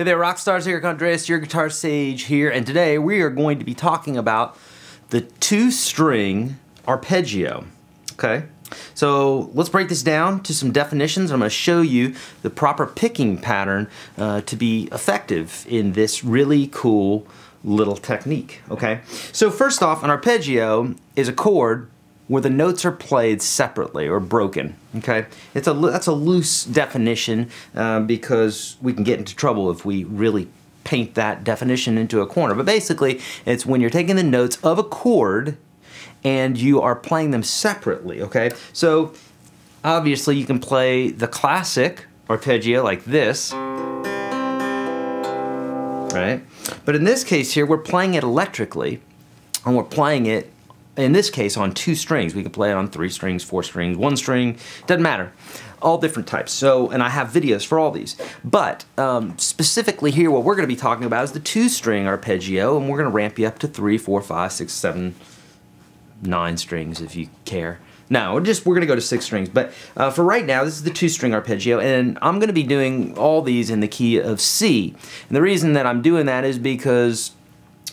Hey there, rock stars. Eric Andreas, Your Guitar Sage here, and today we are going to be talking about the two-string arpeggio, okay? So let's break this down to some definitions. I'm going to show you the proper picking pattern to be effective in this really cool little technique, okay? So first off, an arpeggio is a chord where the notes are played separately or broken, okay? That's a loose definition because we can get into trouble if we really paint that definition into a corner. But basically, it's when you're taking the notes of a chord and you are playing them separately, okay? So obviously you can play the classic arpeggio like this, right? But in this case here, we're playing it electrically, and we're playing it in this case on two strings. We can play it on three strings, four strings, one string, doesn't matter. All different types. So, and I have videos for all these. But specifically here, what we're going to be talking about is the two-string arpeggio, and we're going to ramp you up to three, four, five, six, seven, nine strings if you care. No, we're going to go to six strings. But for right now, this is the two-string arpeggio, and I'm going to be doing all these in the key of C. And the reason that I'm doing that is because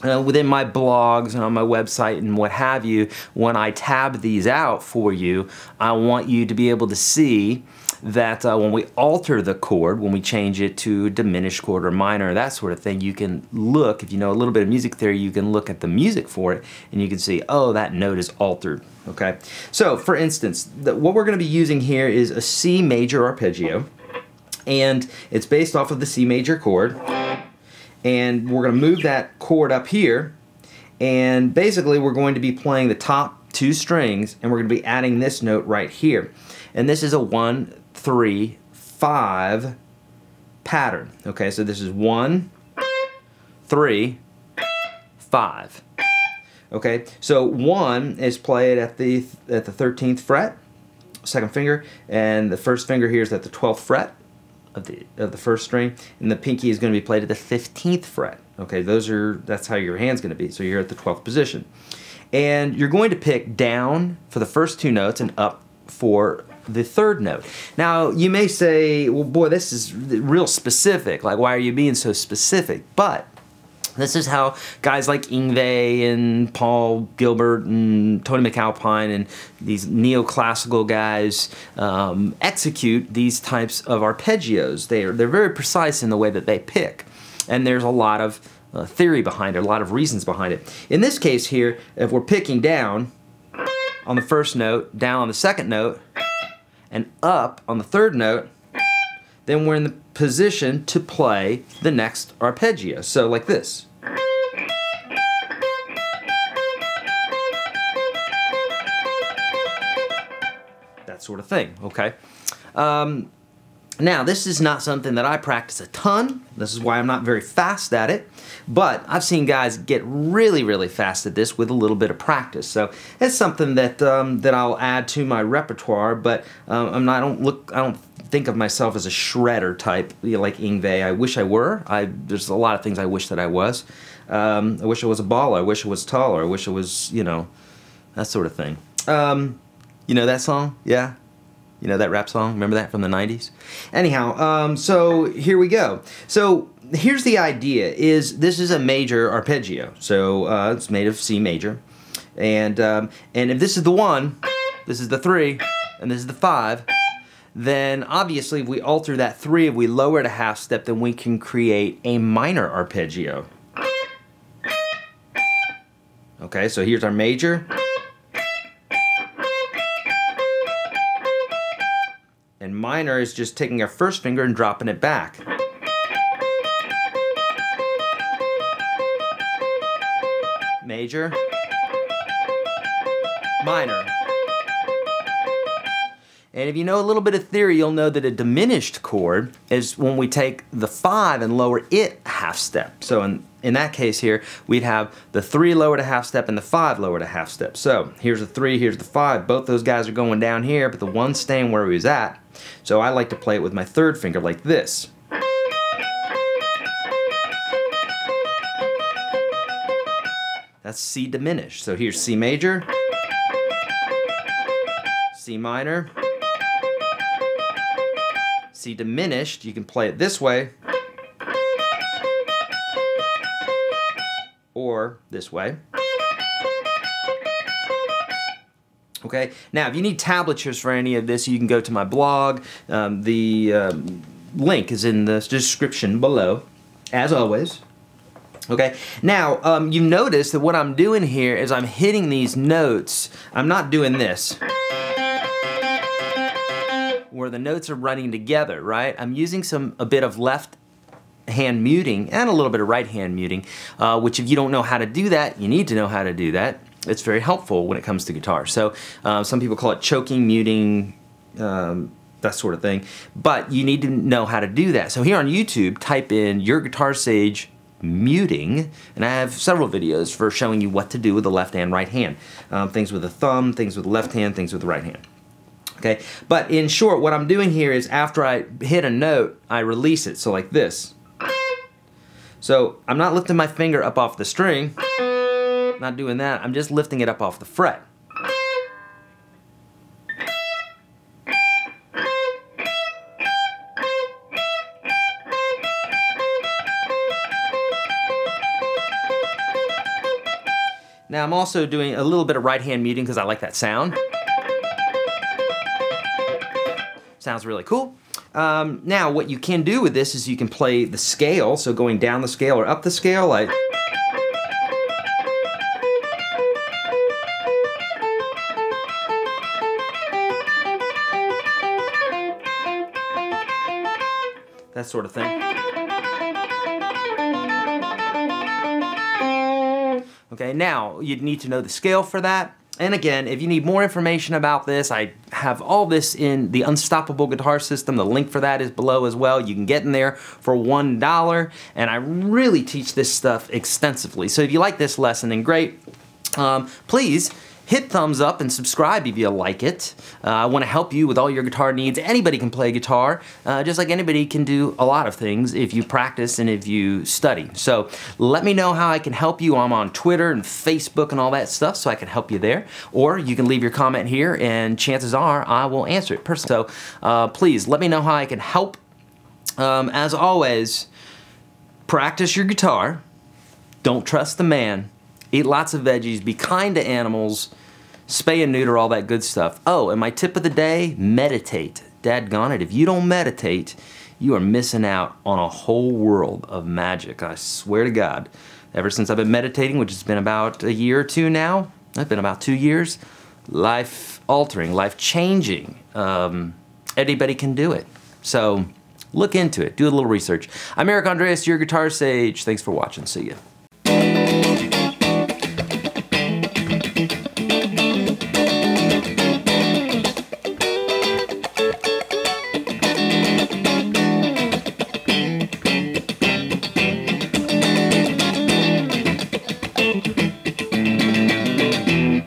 within my blogs and on my website and what have you, when I tab these out for you, I want you to be able to see that when we alter the chord, when we change it to diminished chord or minor, that sort of thing, you can look, if you know a little bit of music theory, you can look at the music for it and you can see, oh, that note is altered, okay? So, for instance, what we're going to be using here is a C major arpeggio, and it's based off of the C major chord. And we're going to move that chord up here, and basically we're going to be playing the top two strings, and we're going to be adding this note right here. And this is a 1-3-5 pattern. Okay, so this is 1-3-5. Okay, so 1 is played at the 13th fret, second finger, and the first finger here is at the 12th fret of the first string, and the pinky is going to be played at the 15th fret. Okay, that's how your hand's going to be. So you're at the 12th position, and you're going to pick down for the first two notes and up for the third note. Now you may say, well, boy, this is real specific. Like, why are you being so specific? But this is how guys like Yngwie and Paul Gilbert and Tony McAlpine and these neoclassical guys execute these types of arpeggios. They're very precise in the way that they pick, and there's a lot of theory behind it, a lot of reasons behind it. In this case here, if we're picking down on the first note, down on the second note, and up on the third note, then we're in the position to play the next arpeggio. So like this. That sort of thing, okay? Now, this is not something that I practice a ton. This is why I'm not very fast at it. But I've seen guys get really, really fast at this with a little bit of practice. So it's something that that I'll add to my repertoire. But I don't think of myself as a shredder type, you know, like Yngwie. I wish I were. There's a lot of things I wish that I was. I wish I was a baller. I wish I was taller. I wish I was, you know, that sort of thing. You know that song? Yeah. You know that rap song? Remember that from the 90s? Anyhow, so here we go. So here's the idea, is this is a major arpeggio. So it's made of C major. And if this is the 1, this is the 3, and this is the 5, then obviously if we alter that 3, if we lower it a half step, then we can create a minor arpeggio. Okay, so here's our major and minor is just taking our first finger and dropping it back. Major, minor. And if you know a little bit of theory, you'll know that a diminished chord is when we take the 5 and lower it a half step. So in that case here, we'd have the 3 lowered a half step and the 5 lowered a half step. So here's the 3, here's the 5. Both those guys are going down here, but the 1's staying where he was at. So I like to play it with my third finger like this. That's C diminished. So here's C major, C minor, C diminished. You can play it this way, or this way. Okay, now if you need tablatures for any of this, you can go to my blog. The link is in the description below, as always. Okay, now you notice that what I'm doing here is I'm hitting these notes. I'm not doing this, where the notes are running together, right? I'm using a bit of left hand muting and a little bit of right hand muting, which if you don't know how to do that, you need to know how to do that. It's very helpful when it comes to guitar. So some people call it choking, muting, that sort of thing. But you need to know how to do that. So here on YouTube, type in Your Guitar Sage muting, and I have several videos for showing you what to do with the left and right hand. Things with the thumb, things with the left hand, things with the right hand. Okay, but in short, what I'm doing here is after I hit a note, I release it, so like this. So I'm not lifting my finger up off the string. Not doing that, I'm just lifting it up off the fret. Now I'm also doing a little bit of right hand muting because I like that sound. Sounds really cool. Now what you can do with this is you can play the scale, so going down the scale or up the scale, like. That sort of thing. Okay, now you'd need to know the scale for that. And again, if you need more information about this, I have all this in the Unstoppable Guitar System. The link for that is below as well. You can get in there for $1, and I really teach this stuff extensively. So if you like this lesson, then great. Please hit thumbs up and subscribe if you like it. I want to help you with all your guitar needs. Anybody can play guitar, just like anybody can do a lot of things if you practice and if you study. So let me know how I can help you. I'm on Twitter and Facebook and all that stuff, so I can help you there. Or you can leave your comment here, and chances are I will answer it personally. So please let me know how I can help. As always, practice your guitar. Don't trust the man. Eat lots of veggies, be kind to animals, spay and neuter, all that good stuff. Oh, and my tip of the day, meditate. Dadgone it, if you don't meditate, you are missing out on a whole world of magic, I swear to God. Ever since I've been meditating, which has been about a year or two now, it's been about 2 years, life-altering, life-changing. Anybody can do it. So look into it, do a little research. I'm Eric Andreas, Your Guitar Sage. Thanks for watching, see ya.